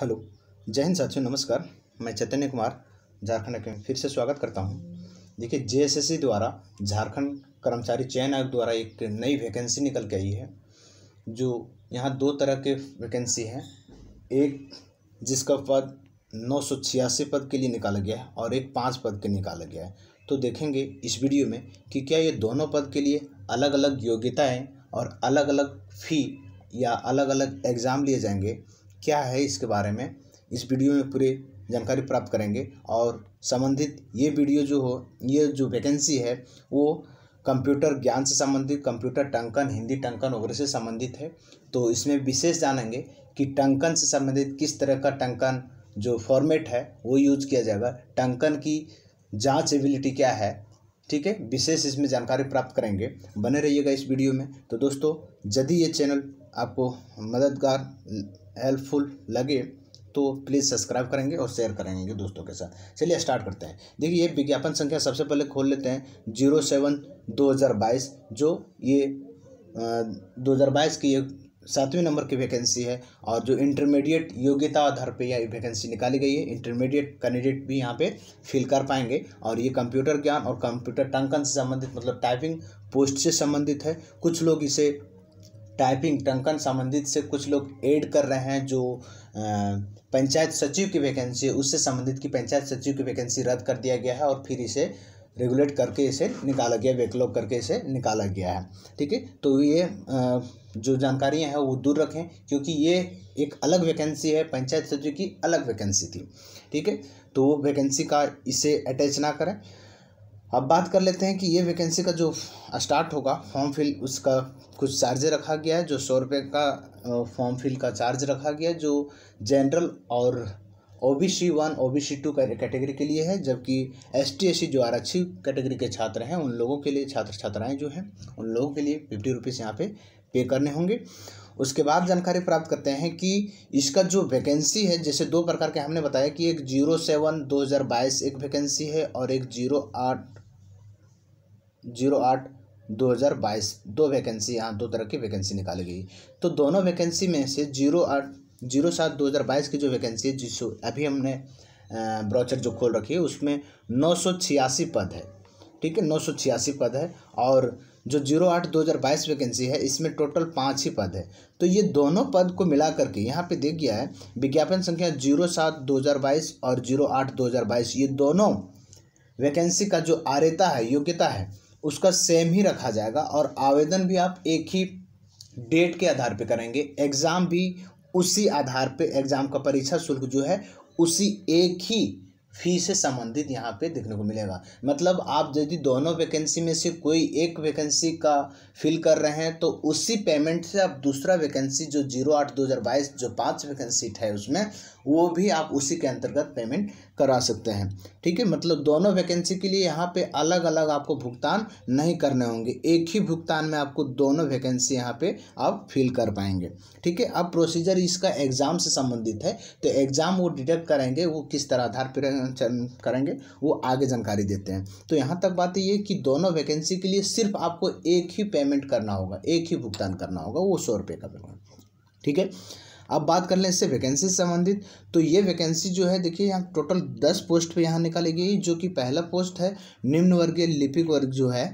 Hello, जय हिंद साथियों, नमस्कार। मैं चैतन्य कुमार, झारखंड के फिर से स्वागत करता हूं। देखिए, JSSC द्वारा, झारखंड कर्मचारी चयन आयोग द्वारा एक नई वैकेंसी निकल के आई है। जो यहाँ दो तरह के वैकेंसी हैं, एक जिसका पद 986 पद के लिए निकाला गया है और एक 5 पद के निकाला गया है। तो देखेंगे इस वीडियो में कि क्या ये दोनों पद के लिए अलग अलग योग्यताएं और अलग अलग फ़ी या अलग अलग एग्ज़ाम लिए जाएंगे, क्या है इसके बारे में इस वीडियो में पूरी जानकारी प्राप्त करेंगे। और संबंधित ये वीडियो जो हो, ये जो वैकेंसी है वो कंप्यूटर ज्ञान से संबंधित, कंप्यूटर टंकन, हिंदी टंकन वगैरह से संबंधित है। तो इसमें विशेष जानेंगे कि टंकन से संबंधित किस तरह का टंकन जो फॉर्मेट है वो यूज किया जाएगा, टंकन की जांच एबिलिटी क्या है, ठीक है, विशेष इसमें जानकारी प्राप्त करेंगे। बने रहिएगा इस वीडियो में। तो दोस्तों, यदि ये चैनल आपको मददगार, हेल्पफुल लगे तो प्लीज़ सब्सक्राइब करेंगे और शेयर करेंगे दोस्तों के साथ। चलिए स्टार्ट करते हैं। देखिए, ये विज्ञापन संख्या सबसे पहले खोल लेते हैं 07/2022, जो ये 2022 की 7वें नंबर की वैकेंसी है। और जो इंटरमीडिएट योग्यता आधार पे यह वैकेंसी निकाली गई है, इंटरमीडिएट कैंडिडेट भी यहाँ पे फिल कर पाएंगे। और ये कंप्यूटर ज्ञान और कंप्यूटर टंकन से संबंधित, मतलब टाइपिंग पोस्ट से संबंधित है। कुछ लोग इसे टाइपिंग टंकन संबंधित से कुछ लोग ऐड कर रहे हैं। जो पंचायत सचिव की वैकेंसी है उससे संबंधित, की पंचायत सचिव की वैकेंसी रद्द कर दिया गया है और फिर इसे रेगुलेट करके इसे निकाला गया, बैकलॉग करके इसे निकाला गया है, ठीक है। तो ये जो जानकारियां हैं वो दूर रखें, क्योंकि ये एक अलग वैकेंसी है, पंचायत सचिव की अलग वैकेंसी थी, ठीक है। तो वो वैकेंसी का इसे अटैच ना करें। अब बात कर लेते हैं कि ये वैकेंसी का जो स्टार्ट होगा फॉर्म फिल, उसका कुछ चार्ज रखा गया है। जो 100 रुपये का फॉर्म फिल का चार्ज रखा गया है, जो जनरल और OBC 1 OBC 2 कैटेगरी के लिए है। जबकि ST SC जो आरक्षी कैटेगरी के छात्र हैं उन लोगों के लिए, छात्र छात्राएं जो हैं उन लोगों के लिए 50 रुपीज़ यहाँ पे पे करने होंगे। उसके बाद जानकारी प्राप्त करते हैं कि इसका जो वैकेंसी है, जैसे दो प्रकार के हमने बताया कि एक 07/2022 एक वैकेंसी है और एक 08/2022 दो वैकेंसी, यहाँ दो तरह की वैकेंसी निकाली गई। तो दोनों वैकेंसी में से 07/2022 की जो वैकेंसी है, जिसको अभी हमने ब्रोचर जो खोल रखी है उसमें 986 पद है, ठीक है, 986 पद है। और जो 08/2022 वैकेंसी है इसमें टोटल 5 ही पद है। तो ये दोनों पद को मिला करके यहाँ पे दे गया है विज्ञापन संख्या 07/2022 और 08/2022, ये दोनों वैकेंसी का जो आर्यता है, योग्यता है, उसका सेम ही रखा जाएगा। और आवेदन भी आप एक ही डेट के आधार पे करेंगे, एग्ज़ाम भी उसी आधार पे, एग्ज़ाम का परीक्षा शुल्क जो है उसी एक ही फी से संबंधित यहाँ पे देखने को मिलेगा। मतलब आप यदि दोनों वैकेंसी में से कोई एक वैकेंसी का फिल कर रहे हैं तो उसी पेमेंट से आप दूसरा वैकेंसी जो 08/2022 जो 5 वैकेंसी है उसमें, वो भी आप उसी के अंतर्गत पेमेंट करा सकते हैं, ठीक है। मतलब दोनों वैकेंसी के लिए यहाँ पे अलग अलग आपको भुगतान नहीं करने होंगे, एक ही भुगतान में आपको दोनों वैकेंसी यहाँ पे आप फिल कर पाएंगे, ठीक है। अब प्रोसीजर इसका एग्ज़ाम से संबंधित है, तो एग्ज़ाम वो डिडक्ट करेंगे, वो किस तरह आधार पर करेंगे वो आगे जानकारी देते हैं। तो यहाँ तक बात ये कि दोनों वैकेंसी के लिए सिर्फ आपको एक ही पेमेंट करना होगा, एक ही भुगतान करना होगा, वो 100 रुपये का पेमेंट, ठीक है। अब बात कर लें इससे वैकेंसी से संबंधित। तो ये वैकेंसी जो है, देखिए यहाँ टोटल 10 पोस्ट पे यहाँ निकाली गई। जो कि पहला पोस्ट है निम्न वर्गीय लिपिक वर्ग जो है,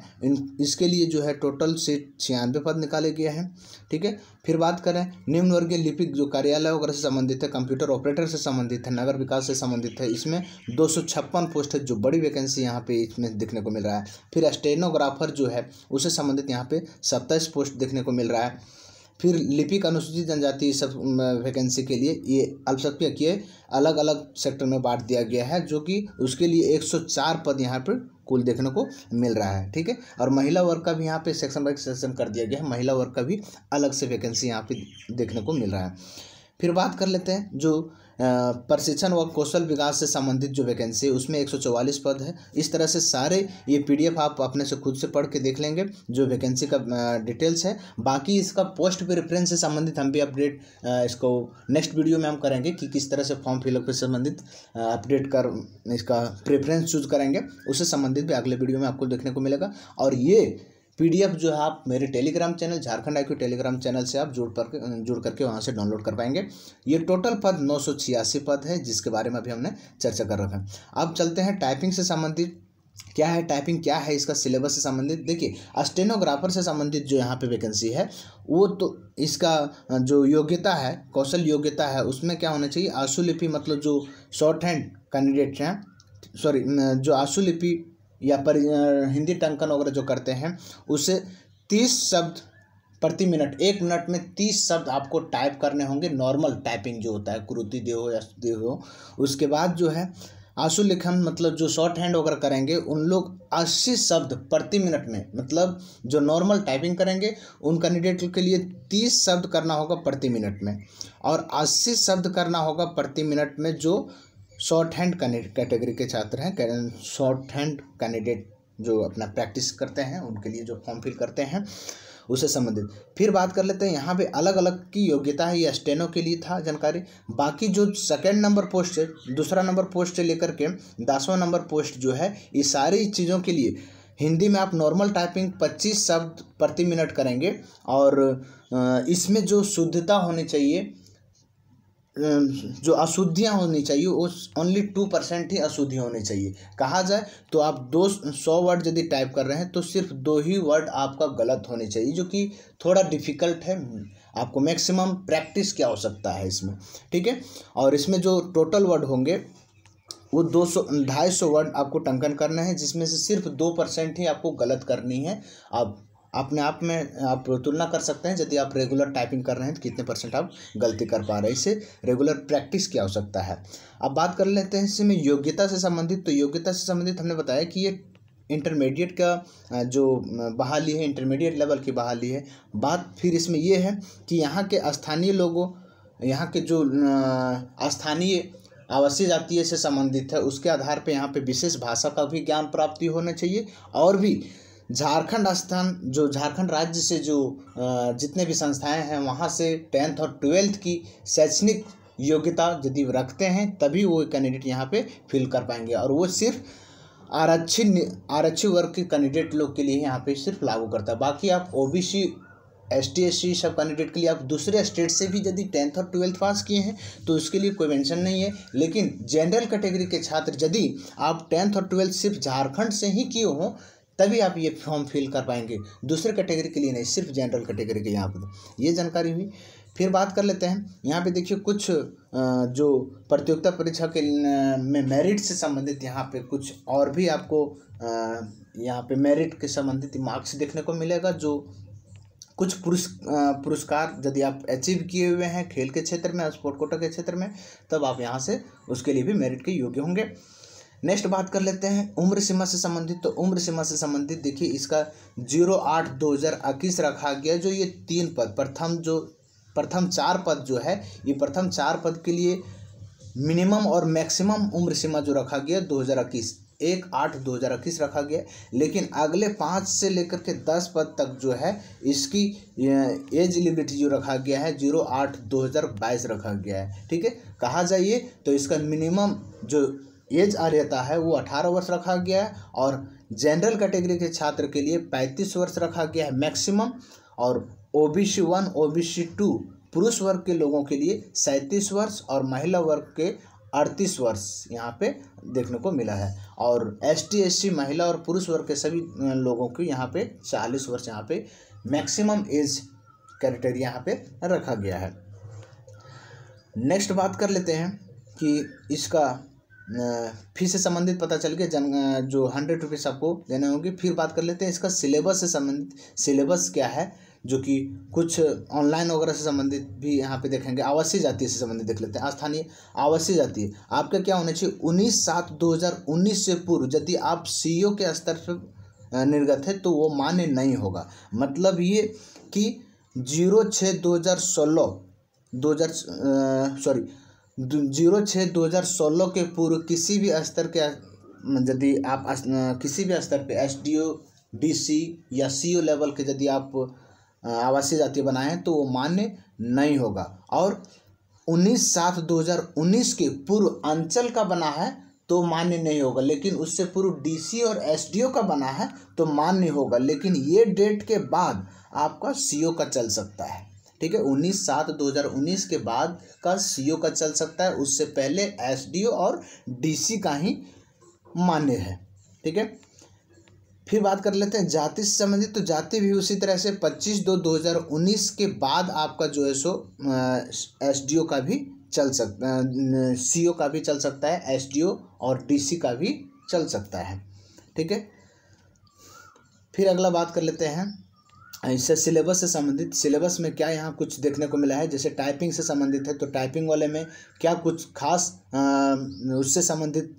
इसके लिए जो है टोटल से 96 पद निकाले गए हैं, ठीक है। फिर बात करें निम्न वर्गीय लिपिक जो कार्यालय वगैरह से संबंधित है, कंप्यूटर ऑपरेटर से संबंधित है, नगर विकास से संबंधित है, इसमें 256 पोस्ट है, जो बड़ी वैकेंसी यहाँ पे इसमें देखने को मिल रहा है। फिर स्टेनोग्राफर जो है उससे संबंधित यहाँ पे 27 पोस्ट देखने को मिल रहा है। फिर लिपिक अनुसूचित जनजाति सब वैकेंसी के लिए ये अल्पसंख्यक के अलग अलग सेक्टर में बांट दिया गया है, जो कि उसके लिए 104 पद यहाँ पर कुल देखने को मिल रहा है, ठीक है। और महिला वर्ग का भी यहाँ पे सेक्शन बाई सेक्शन कर दिया गया है, महिला वर्ग का भी अलग से वैकेंसी यहाँ पे देखने को मिल रहा है। फिर बात कर लेते हैं जो प्रशिक्षण व कौशल विकास से संबंधित जो वैकेंसी है उसमें 144 पद है। इस तरह से सारे ये PDF आप अपने से खुद से पढ़ के देख लेंगे जो वैकेंसी का डिटेल्स है। बाकी इसका पोस्ट प्रेफरेंस से संबंधित हम भी अपडेट इसको नेक्स्ट वीडियो में हम करेंगे कि किस तरह से फॉर्म फिलअप से संबंधित अपडेट कर इसका प्रेफरेंस चूज करेंगे, उससे संबंधित भी अगले वीडियो में आपको देखने को मिलेगा। और ये पीडीएफ जो है आप मेरे Telegram channel Jharkhand IQ Telegram channel से आप जुड़ करके वहाँ से डाउनलोड कर पाएंगे। ये टोटल पद 986 पद है जिसके बारे में अभी हमने चर्चा कर रखा है। अब चलते हैं टाइपिंग से संबंधित क्या है, टाइपिंग क्या है, इसका सिलेबस से संबंधित। देखिए स्टेनोग्राफर से संबंधित जो यहाँ पे वैकेंसी है वो तो इसका जो योग्यता है, कौशल योग्यता है, उसमें क्या होना चाहिए, आशुलिपि मतलब जो शॉर्ट हैंड कैंडिडेट हैं, सॉरी जो आशुलिपि या पर हिंदी टंकन वगैरह जो करते हैं उसे 30 शब्द प्रति मिनट, 1 मिनट में 30 शब्द आपको टाइप करने होंगे। नॉर्मल टाइपिंग जो होता है कृति देव हो या देव हो। उसके बाद जो है आशु लिखन मतलब जो शॉर्ट हैंड वगैरह करेंगे उन लोग 80 शब्द प्रति मिनट में, मतलब जो नॉर्मल टाइपिंग करेंगे उन कैंडिडेट के लिए 30 शब्द करना होगा प्रति मिनट में, और 80 शब्द करना होगा प्रति मिनट में जो शॉर्ट हैंड कैटेगरी के छात्र हैं, शॉर्ट हैंड कैंडिडेट जो अपना प्रैक्टिस करते हैं उनके लिए जो फॉर्म फिल करते हैं उससे संबंधित। फिर बात कर लेते हैं यहाँ पे अलग अलग की योग्यता है, या स्टेनो के लिए था जानकारी। बाकी जो सेकंड नंबर पोस्ट है, दूसरा नंबर पोस्ट से लेकर के 10वां नंबर पोस्ट जो है, ये सारी चीज़ों के लिए हिंदी में आप नॉर्मल टाइपिंग 25 शब्द प्रति मिनट करेंगे, और इसमें जो शुद्धता होनी चाहिए, जो अशुद्धियाँ होनी चाहिए वो ओनली 2% ही अशुद्धि होनी चाहिए। कहा जाए तो आप 200 वर्ड यदि टाइप कर रहे हैं तो सिर्फ 2 ही वर्ड आपका गलत होने चाहिए, जो कि थोड़ा डिफ़िकल्ट है। आपको मैक्सिमम प्रैक्टिस की आवश्यकता है इसमें, ठीक है। और इसमें जो टोटल वर्ड होंगे वो 200-250 वर्ड आपको टंकन करना है, जिसमें से सिर्फ 2% ही आपको गलत करनी है। आप अपने आप में आप तुलना कर सकते हैं यदि आप रेगुलर टाइपिंग कर रहे हैं तो कितने % आप गलती कर पा रहे हैं, इससे रेगुलर प्रैक्टिस की आवश्यकता है। अब बात कर लेते हैं इसमें योग्यता से संबंधित। तो योग्यता से संबंधित हमने बताया कि ये इंटरमीडिएट का जो बहाली है, इंटरमीडिएट लेवल की बहाली है। बात फिर इसमें यह है कि यहाँ के स्थानीय लोगों, यहाँ के जो स्थानीय आवासीय जातीय से संबंधित है उसके आधार पर यहाँ पर विशेष भाषा का भी ज्ञान प्राप्ति होना चाहिए, और भी झारखंड स्थान जो झारखंड राज्य से जो जितने भी संस्थाएं हैं वहां से 10th और 12th की शैक्षणिक योग्यता यदि रखते हैं तभी वो कैंडिडेट यहां पे फिल कर पाएंगे, और वो सिर्फ आरक्षित वर्ग के कैंडिडेट लोग के लिए यहां पे सिर्फ लागू करता है। बाकी आप ओबीसी, ST, SC सब कैंडिडेट के लिए, आप दूसरे स्टेट से भी यदि 10th और 12th पास किए हैं तो उसके लिए कोई मेंशन नहीं है। लेकिन जनरल कैटेगरी के छात्र यदि आप 10th और 12th सिर्फ झारखंड से ही किए हों तभी आप ये फॉर्म फिल कर पाएंगे, दूसरे कैटेगरी के लिए नहीं, सिर्फ जनरल कैटेगरी के। यहाँ पर ये जानकारी हुई। फिर बात कर लेते हैं यहाँ पे, देखिए कुछ जो प्रतियोगिता परीक्षा के में मेरिट से संबंधित यहाँ पे कुछ और भी आपको यहाँ पे मेरिट के संबंधित मार्क्स देखने को मिलेगा। जो कुछ पुरस्कार यदि आप अचीव किए हुए हैं खेल के क्षेत्र में, स्पोर्ट कोटा के क्षेत्र में, तब आप यहाँ से उसके लिए भी मेरिट के योग्य होंगे। नेक्स्ट बात कर लेते हैं उम्र सीमा से संबंधित। तो उम्र सीमा से संबंधित देखिए इसका 08/2021 रखा गया। जो ये 3 पद प्रथम 4 पद जो है, ये प्रथम 4 पद के लिए मिनिमम और मैक्सिमम उम्र सीमा जो रखा गया 2021 रखा गया। लेकिन अगले 5 से लेकर के 10 पद तक जो है इसकी एज लिमिट जो रखा गया है 08/2022 रखा गया है, ठीक है। कहा जाइए तो इसका मिनिमम जो एज आर्यता है वो 18 वर्ष रखा गया है, और जनरल कैटेगरी के छात्र के लिए 35 वर्ष रखा गया है मैक्सिमम, और OBC 1, OBC 2 पुरुष वर्ग के लोगों के लिए 37 वर्ष और महिला वर्ग के 38 वर्ष यहाँ पे देखने को मिला है, और ST, SC महिला और पुरुष वर्ग के सभी लोगों को यहाँ पे 40 वर्ष यहाँ पे मैक्सिमम एज क्राइटेरिया यहाँ पे रखा गया है। नेक्स्ट बात कर लेते हैं कि इसका फीस से संबंधित पता चल गया, जो 100 रुपीज़ आपको देने होंगे। फिर बात कर लेते हैं इसका सिलेबस से संबंधित। सिलेबस क्या है जो कि कुछ ऑनलाइन वगैरह से संबंधित भी यहाँ पे देखेंगे। आवासीय जाति से संबंधित देख लेते हैं। स्थानीय आवासीय जाति आपका क्या होना चाहिए, 19/7/2019 से पूर्व यदि आप CO के स्तर पर निर्गत है तो वो मान्य नहीं होगा। मतलब ये कि 06/2016 के पूर्व किसी भी स्तर के यदि आप किसी भी स्तर पे SDO, DC या CO लेवल के यदि आप आवासीय जाति बनाए तो वो मान्य नहीं होगा, और 19/7/2019 के पूर्व अंचल का बना है तो मान्य नहीं होगा, लेकिन उससे पूर्व डीसी और एसडीओ का बना है तो मान्य होगा, लेकिन ये डेट के बाद आपका सीओ का चल सकता है। ठीक है, 19/7/2019 के बाद का सीओ का चल सकता है, उससे पहले एसडीओ और डीसी का ही मान्य है। ठीक है, फिर बात कर लेते हैं जाति से संबंधित, तो जाति भी उसी तरह से 25/2/2019 के बाद आपका जो है सो एसडीओ का भी चल सकता, सीओ का भी चल सकता है, एसडीओ और डीसी का भी चल सकता है। ठीक है, फिर अगला बात कर लेते हैं इससे सिलेबस से संबंधित। सिलेबस में क्या यहाँ कुछ देखने को मिला है, जैसे टाइपिंग से संबंधित है तो टाइपिंग वाले में क्या कुछ खास उससे संबंधित,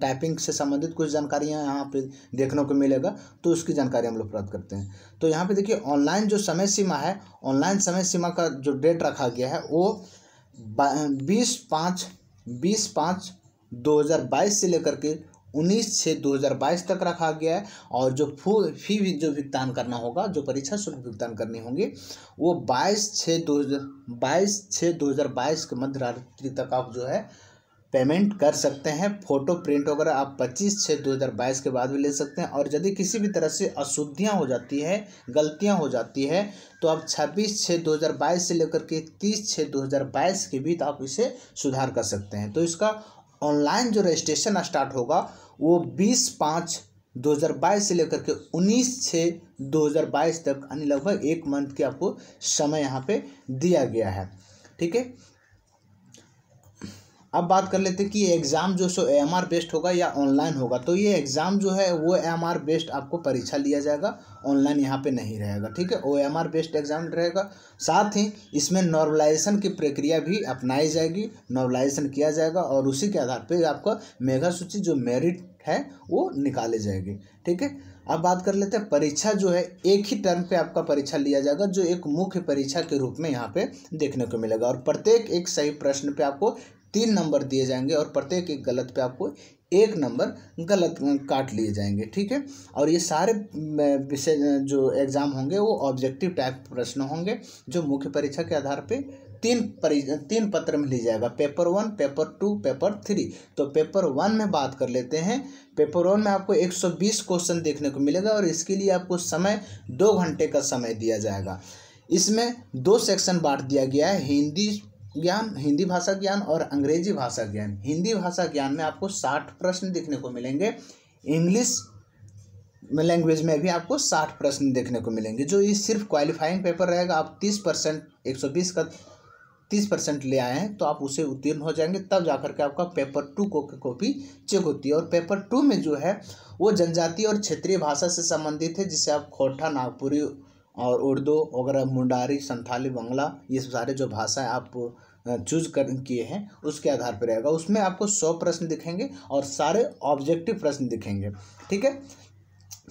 टाइपिंग से संबंधित कुछ जानकारियाँ यहाँ पे देखने को मिलेगा, तो उसकी जानकारी हम लोग प्राप्त करते हैं। तो यहाँ पे देखिए ऑनलाइन जो समय सीमा है, ऑनलाइन समय सीमा का जो डेट रखा गया है वो 20/5/2022 से लेकर के 19/6/2022 तक रखा गया है। और जो फी भी जो भुगतान करना होगा, जो परीक्षा शुल्क भुगतान करनी होगी वो 22/6/2022 के मध्यरात्रि तक आप जो है पेमेंट कर सकते हैं। फ़ोटो प्रिंट वगैरह आप 25/6/2022 के बाद भी ले सकते हैं। और यदि किसी भी तरह से अशुद्धियाँ हो जाती है, गलतियाँ हो जाती है, तो आप 26/6/2022 से लेकर के 30/6/2022 के बीच आप इसे सुधार कर सकते हैं। तो इसका ऑनलाइन जो रजिस्ट्रेशन स्टार्ट होगा वो 20/5/2022 से लेकर के 19/6/2022 तक, यानी लगभग 1 महीने के आपको समय यहाँ पे दिया गया है। ठीक है, अब बात कर लेते हैं कि एग्ज़ाम जो सो AMR बेस्ड होगा या ऑनलाइन होगा। तो ये एग्ज़ाम जो है वो AMR बेस्ड आपको परीक्षा लिया जाएगा, ऑनलाइन यहाँ पे नहीं रहेगा। ठीक है, वो AMR बेस्ड एग्ज़ाम रहेगा। साथ ही इसमें नॉर्मलाइजेशन की प्रक्रिया भी अपनाई जाएगी, नॉर्मलाइजेशन किया जाएगा और उसी के आधार पर आपका मेगा सूची जो मेरिट है वो निकाले जाएगी। ठीक है, अब बात कर लेते हैं परीक्षा जो है एक ही टर्म पे आपका परीक्षा लिया जाएगा, जो एक मुख्य परीक्षा के रूप में यहाँ पे देखने को मिलेगा। और प्रत्येक एक सही प्रश्न पे आपको 3 नंबर दिए जाएंगे और प्रत्येक एक गलत पे आपको 1 नंबर गलत काट लिए जाएंगे। ठीक है, और ये सारे विषय जो एग्ज़ाम होंगे वो ऑब्जेक्टिव टाइप प्रश्न होंगे, जो मुख्य परीक्षा के आधार पर 3 पत्र में ली जाएगा, पेपर 1, पेपर 2, पेपर 3। तो पेपर 1 में बात कर लेते हैं। पेपर 1 में आपको 120 क्वेश्चन देखने को मिलेगा और इसके लिए आपको समय 2 घंटे का समय दिया जाएगा। इसमें 2 सेक्शन बांट दिया गया है, हिंदी भाषा ज्ञान और अंग्रेजी भाषा ज्ञान। हिंदी भाषा ज्ञान में आपको 60 प्रश्न देखने को मिलेंगे, इंग्लिश लैंग्वेज में भी आपको 60 प्रश्न देखने को मिलेंगे। जो ये सिर्फ क्वालिफाइंग पेपर रहेगा, आप 30% 120 का 30% ले आए हैं तो आप उसे उत्तीर्ण हो जाएंगे, तब जाकर के आपका पेपर 2 कॉपी चेक होती है। और पेपर 2 में जो है वो जनजातीय और क्षेत्रीय भाषा से संबंधित है, जिसे आप खोरठा, नागपुरी और उर्दू वगैरह, मुंडारी, संथाली, बंगला, ये सारे जो भाषा है आप चूज कर किए हैं उसके आधार पर रहेगा। उसमें आपको 100 प्रश्न दिखेंगे और सारे ऑब्जेक्टिव प्रश्न दिखेंगे। ठीक है,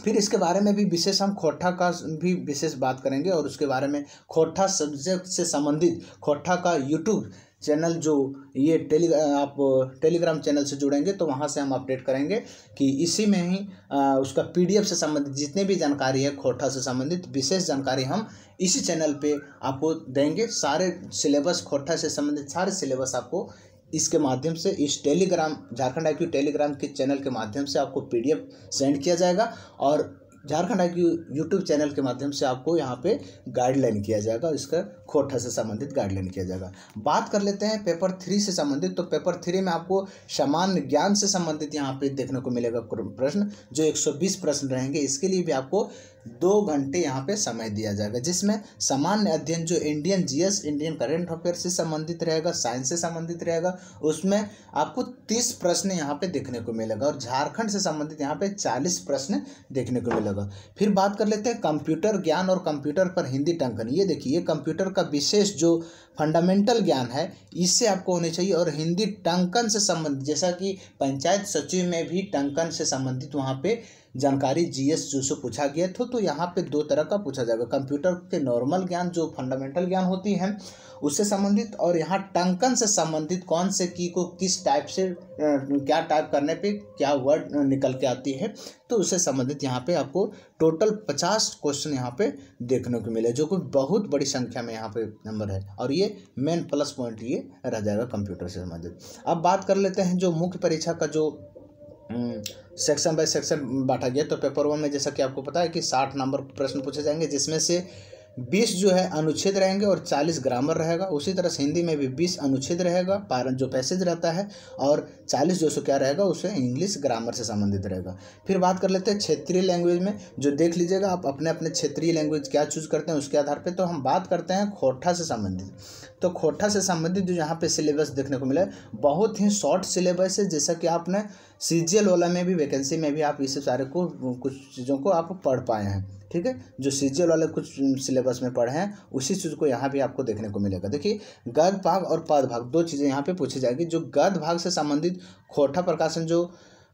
फिर इसके बारे में भी विशेष हम खोरठा का भी विशेष बात करेंगे और उसके बारे में खोरठा सब्जेक्ट से संबंधित खोरठा का यूट्यूब चैनल जो ये आप टेलीग्राम चैनल से जुड़ेंगे तो वहाँ से हम अपडेट करेंगे कि इसी में ही उसका PDF से संबंधित जितने भी जानकारी है खोरठा से संबंधित विशेष जानकारी हम इसी चैनल पे आपको देंगे। सारे सिलेबस खोरठा से संबंधित सारे सिलेबस आपको इसके माध्यम से इस टेलीग्राम झारखंड IQ टेलीग्राम के चैनल के माध्यम से आपको PDF सेंड किया जाएगा और झारखंड IQ यूट्यूब चैनल के माध्यम से आपको यहाँ पे गाइडलाइन किया जाएगा, इसका खोरठा से संबंधित गाइडलाइन किया जाएगा। बात कर लेते हैं पेपर 3 से संबंधित। तो पेपर 3 में आपको सामान्य ज्ञान से संबंधित यहाँ पे देखने को मिलेगा प्रश्न, जो 120 प्रश्न रहेंगे। इसके लिए भी आपको 2 घंटे यहाँ पे समय दिया जाएगा, जिसमें सामान्य अध्ययन जो Indian GS Indian current affair से संबंधित रहेगा, साइंस से संबंधित रहेगा, उसमें आपको 30 प्रश्न यहाँ पे देखने को मिलेगा और झारखंड से संबंधित यहाँ पे 40 प्रश्न देखने को मिलेगा। फिर बात कर लेते हैं कंप्यूटर ज्ञान और कंप्यूटर पर हिंदी टंकन। ये देखिए कंप्यूटर का विशेष जो फंडामेंटल ज्ञान है इससे आपको होने चाहिए और हिंदी टंकन से संबंधित, जैसा कि पंचायत सचिव में भी टंकन से संबंधित वहाँ पे जानकारी GS जो सो पूछा गया था, तो यहाँ पे 2 तरह का पूछा जाएगा। कंप्यूटर के नॉर्मल ज्ञान जो फंडामेंटल ज्ञान होती है उससे संबंधित, और यहाँ टंकन से संबंधित कौन से की को किस टाइप से क्या टाइप करने पे क्या वर्ड निकल के आती है, तो उससे संबंधित यहाँ पे आपको टोटल 50 क्वेश्चन यहाँ पे देखने को मिले, जो कि बहुत बड़ी संख्या में यहाँ पे नंबर है और ये मेन प्लस पॉइंट ये रह जाएगा कंप्यूटर से संबंधित। अब बात कर लेते हैं जो मुख्य परीक्षा का जो सेक्शन बाय सेक्शन बांटा गया। तो पेपर वन में जैसा कि आपको पता है कि 60 नंबर प्रश्न पूछे जाएंगे, जिसमें से 20 जो है अनुच्छेद रहेंगे और 40 ग्रामर रहेगा। उसी तरह से हिंदी में भी 20 अनुच्छेद रहेगा, पारन जो पैसेज रहता है, और 40 जो सो क्या रहेगा उसे इंग्लिश ग्रामर से संबंधित रहेगा। फिर बात कर लेते हैं क्षेत्रीय लैंग्वेज में, जो देख लीजिएगा आप अपने अपने क्षेत्रीय लैंग्वेज क्या चूज करते हैं उसके आधार पर। तो हम बात करते हैं खोरठा से संबंधित। तो खोरठा से संबंधित जो यहाँ पर सिलेबस देखने को मिला, बहुत ही शॉर्ट सिलेबस है। जैसा कि आपने सीजीएल वाला में भी वैकेंसी में भी आप इस सारे को कुछ चीज़ों को आप पढ़ पाए हैं, ठीक है, जो सीजीएल वाले कुछ सिलेबस में पढ़े हैं उसी चीज़ को यहाँ भी आपको देखने को मिलेगा। देखिए गद्य भाग और पद भाग दो चीज़ें यहाँ पे पूछी जाएगी। जो गद्य भाग से संबंधित खोरठा प्रकाशन जो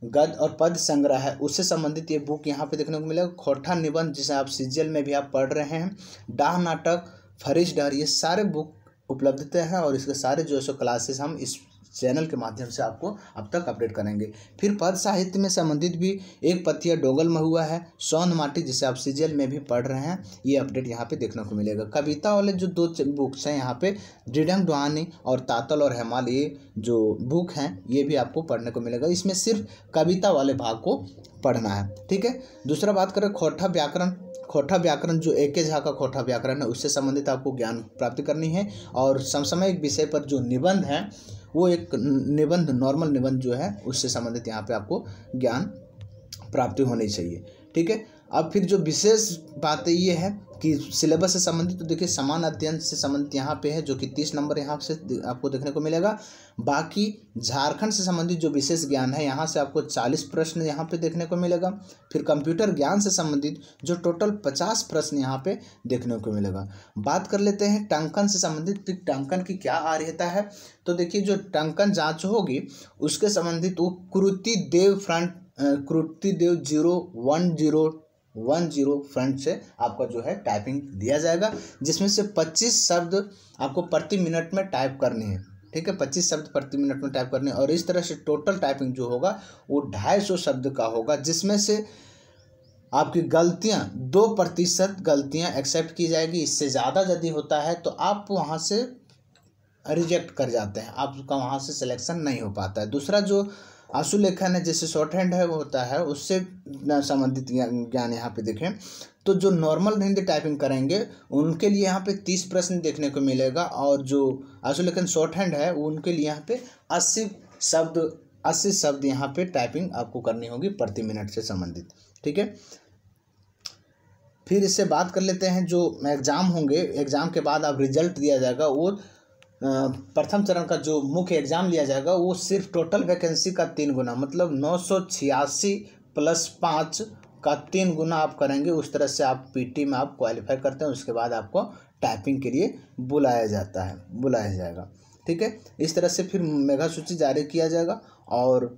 गद्य और पद संग्रह है उससे संबंधित ये बुक यहाँ पे देखने को मिलेगा। खोरठा निबंध जिसे आप सीजीएल में भी आप पढ़ रहे हैं, डाह नाटक, फरिश डहर, ये सारे बुक उपलब्ध हैं और इसके सारे जो सो क्लासेस हम इस चैनल के माध्यम से आपको अब तक अपडेट करेंगे। फिर पद साहित्य में संबंधित भी एक पत्तिया डोगल में हुआ है, सौन माटी जिसे आप सीजीएल में भी पढ़ रहे हैं, ये अपडेट यहाँ पे देखने को मिलेगा। कविता वाले जो दो बुक्स हैं यहाँ पे दृढ़ंग डानी और तातल और हेमालय जो बुक हैं ये भी आपको पढ़ने को मिलेगा। इसमें सिर्फ कविता वाले भाग को पढ़ना है, ठीक है। दूसरा बात करें खोरठा व्याकरण। खोरठा व्याकरण जो एक झा का खोरठा व्याकरण है उससे संबंधित आपको ज्ञान प्राप्ति करनी है, और समसामयिक विषय पर जो निबंध है वो एक निबंध नॉर्मल निबंध जो है उससे संबंधित यहाँ पे आपको ज्ञान प्राप्ति होनी चाहिए, ठीक है। अब फिर जो विशेष बात ये है कि सिलेबस से संबंधित, तो देखिए समान अध्ययन से संबंधित यहाँ पे है जो कि 30 नंबर यहाँ से आपको देखने को मिलेगा। बाकी झारखंड से संबंधित जो विशेष ज्ञान है यहाँ से आपको 40 प्रश्न यहाँ पे देखने को मिलेगा। फिर कंप्यूटर ज्ञान से संबंधित जो टोटल 50 प्रश्न यहाँ पे देखने को मिलेगा। बात कर लेते हैं टंकन से संबंधित कि टंकन की क्या आर्यता है। तो देखिए जो टंकन जाँच होगी उसके संबंधित वो कृति देव 010 फ्रंट से आपका जो है टाइपिंग दिया जाएगा, जिसमें से 25 शब्द आपको प्रति मिनट में टाइप करनी है, ठीक है, 25 शब्द प्रति मिनट में टाइप करनी है। और इस तरह से टोटल टाइपिंग जो होगा वो 250 शब्द का होगा, जिसमें से आपकी गलतियां 2% गलतियां एक्सेप्ट की जाएगी। इससे ज़्यादा यदि होता है तो आप वहाँ से रिजेक्ट कर जाते हैं, आपका वहाँ से सिलेक्शन नहीं हो पाता है। दूसरा जो आशु लेखन है जैसे शॉर्ट हैंड है वो होता है, उससे संबंधित ज्ञान यहाँ पे देखें तो जो नॉर्मल हिंदी टाइपिंग करेंगे उनके लिए यहाँ पे 30 प्रश्न देखने को मिलेगा, और जो आशु लेखन शॉर्ट हैंड है उनके लिए यहाँ पे 80 शब्द यहाँ पे टाइपिंग आपको करनी होगी प्रति मिनट से संबंधित, ठीक है। फिर इससे बात कर लेते हैं जो एग्ज़ाम होंगे, एग्ज़ाम के बाद आप रिजल्ट दिया जाएगा। वो प्रथम चरण का जो मुख्य एग्ज़ाम लिया जाएगा वो सिर्फ टोटल वैकेंसी का 3 गुना, मतलब 986 प्लस 5 का 3 गुना आप करेंगे। उस तरह से आप पीटी में आप क्वालिफाई करते हैं, उसके बाद आपको टाइपिंग के लिए बुलाया जाएगा, ठीक है। इस तरह से फिर मेगा सूची जारी किया जाएगा, और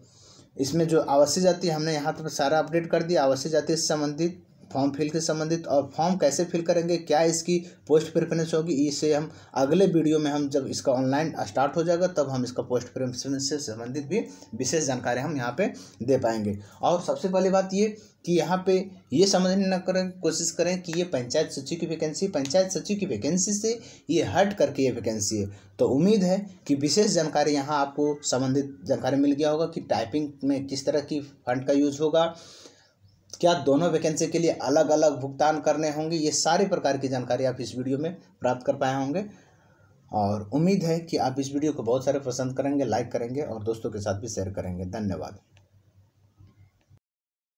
इसमें जो आवासीय जाति हमने यहाँ पर सारा अपडेट कर दिया, आवासीय जाति से संबंधित, फॉर्म फिल के संबंधित, और फॉर्म कैसे फिल करेंगे, क्या इसकी पोस्ट प्रेफरेंस होगी, इसे हम अगले वीडियो में हम जब इसका ऑनलाइन स्टार्ट हो जाएगा तब हम इसका पोस्ट प्रेफरेंस से संबंधित भी विशेष जानकारी हम यहाँ पे दे पाएंगे। और सबसे पहली बात ये कि यहाँ पे ये समझने ना करें, कोशिश करें कि ये पंचायत सचिव की वैकेंसी से ये हट करके ये वैकेंसी है। तो उम्मीद है कि विशेष जानकारी यहाँ आपको संबंधित जानकारी मिल गया होगा कि टाइपिंग में किस तरह की फंड का यूज़ होगा, क्या दोनों वैकेंसी के लिए अलग अलग भुगतान करने होंगे, ये सारे प्रकार की जानकारी आप इस वीडियो में प्राप्त कर पाए होंगे। और उम्मीद है कि आप इस वीडियो को बहुत सारे पसंद करेंगे, लाइक करेंगे और दोस्तों के साथ भी शेयर करेंगे। धन्यवाद।